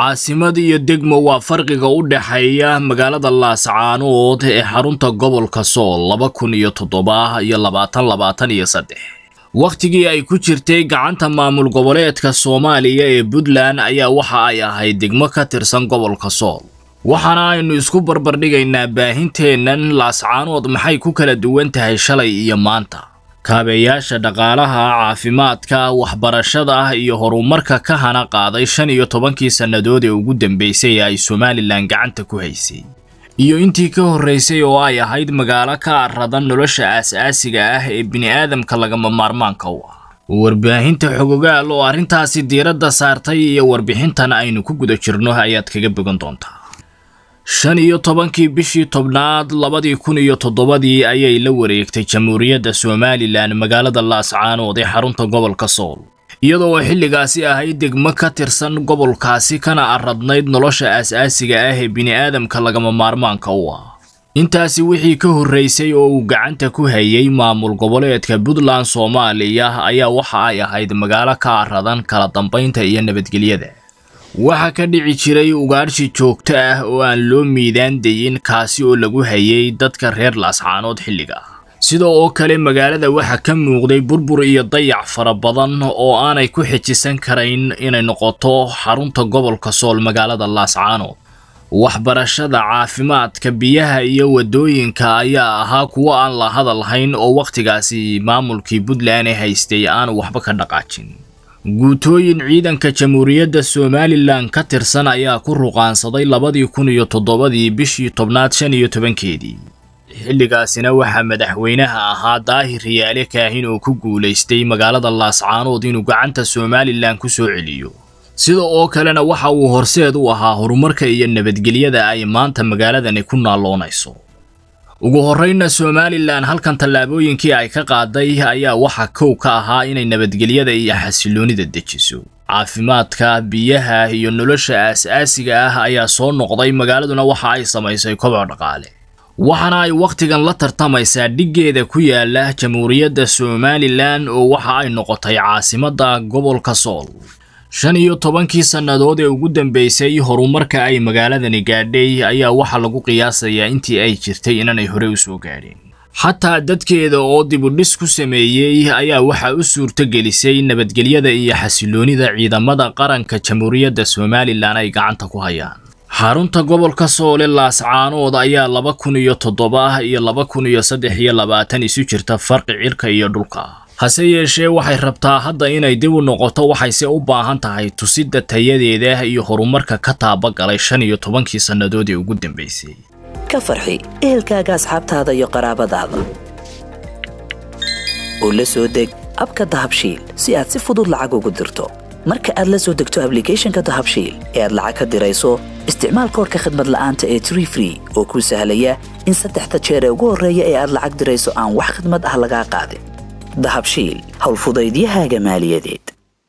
caasimadii degmo waa farqiga u dhaxeeya magaalada Laascaanood ee xarunta gobolka Sool 2007 iyo 2023 waqtigii ay ku jirtay gacanta maamul goboleedka Soomaaliya ee Puntland ayaa waxa ay ahayd degmo ka tirsan gobolka Sool waxaana aynu isku barbar dhigaynaa baahinteenan Laascaanood maxay ku kala duwan tahay shalay iyo maanta kaabeyaasha dhaqaalaha caafimaadka waxbarashada iyo horumarka ka hana qaaday 15 sanadood ee ugu dambeysay ay Somaliland gacanta ku haysay iyo intii ka horeysay oo ay ahayd magaalo ka aradan nolosha asaasiga ah ee bini'aadamka laga maarmaanka waa warbaahinta xogagal oo arintaasi diiradda saartay iyo warbixintan aynu ku guda jirno ayaad kaga bogan doontaa 15 bishii tobnaad 2007 ayay la wareegtay Jamhuuriyadda Somaliland magaalada Laascaanood ee xarunta gobolka Sool iyadoo xilligaasi ahayd degmo ka tirsan gobolkaasi kana aradnayd nolosha asaasiga ah ee bini'aadamka laga maarmaanka u ah intaasi wixii ka horeysay oo uu gacanta ku hayay maamul goboleedka Puntland Soomaaliya ayaa waxa ay ahayd magaalo ka aradan kala dambeynta iyo nabadgelyada waxa ka dhici jiray ugaarshi joogto ah oo aan loo miidaan deyin kaasi oo lagu hayay dadka reer Laascaanood xilliga sidoo kale magaalada waxa ka muuqday burbur iyo dayac fara badan oo aanay ku xijisan karayn inay noqoto xarunta gobolka Sool magaalada Laascaanood waxbarashada caafimaadka biyaha iyo wadooyinka ayaa ahaa kuwo aan la hadal hayn oo waqtigaasi maamulkii Puntland haystay aan waxba ka dhaqaajin guutooyin ciidanka Jamhuuriyadda Somaliland ka tirsan ayaa ku ruqaansaday 2007 bishii tobnaad 15keedii xilligaasina waxa madaxweynaha ahaa Daahir Riyaale Kaahin oo ku guuleystay magaalada Laascaanood inuu gacanta Somaliland ku soo celiyo sidoo kale waxa uu horseed u ahaa horumarka iyo nabadgelyada ay maanta magaaladani ku naaloonayso ugu horeyna Somaliland halkan talaabooyinkii ay ka qaaday ayaa waxa kow ka ahaa inay nabadgelyada iyo xasiloonida dejiso caafimaadka biyaha iyo nolosha asaasiga ah ayaa soo noqday magaaladuna waxa ay samaysay koboc dhaqaale waxana ay waqtigan la tartamaysaa dhigeeda ku yaala Jamhuuriyadda Somaliland oo waxa ay noqotay caasimadda gobolka Sool 15 sanadood ee ugu dambeysay horumarka ay magaaladani gaadhay ayaa waxa lagu qiyaasayaa intii ay jirtay inay hore u soo gaareen xataa dadkeeda oo dib u dhis ku sameeyay ayaa waxa u suurto gelisay nabadgelyada iyo xasiloonida ciidamada qaranka Jamhuuriyadda Somaliland ay gacanta ku hayaan xarunta gobolka Sool ee Laascaanood ayaa 2007 iyo 2023 isu jirta farqi cirka iyo dhulka hase yeeshee waxay rabtaa hadda inay dib u noqoto waxayse u baahan tahay tusida tayadeeda iyo horumarka ka taabagalay 15 sanadood ee ugu dambeysay ka farxi ehelkaaga asxaabtaada iyo qaraabadaada oo la soo deg abka dahabshiil si aad si fudud lacag ugu dirto marka aad la soo degto application-ka dahabshiil ee aad lacag ka dirayso isticmaal koodka khidmad la'aanta ee Tree Free oo ku sahlaya in 3 jeer ugu horeeya ee aad lacag dirayso aan wax khidmad ah laga qaadin dahabshiil hawl fudaydiyaha maaliyadeed.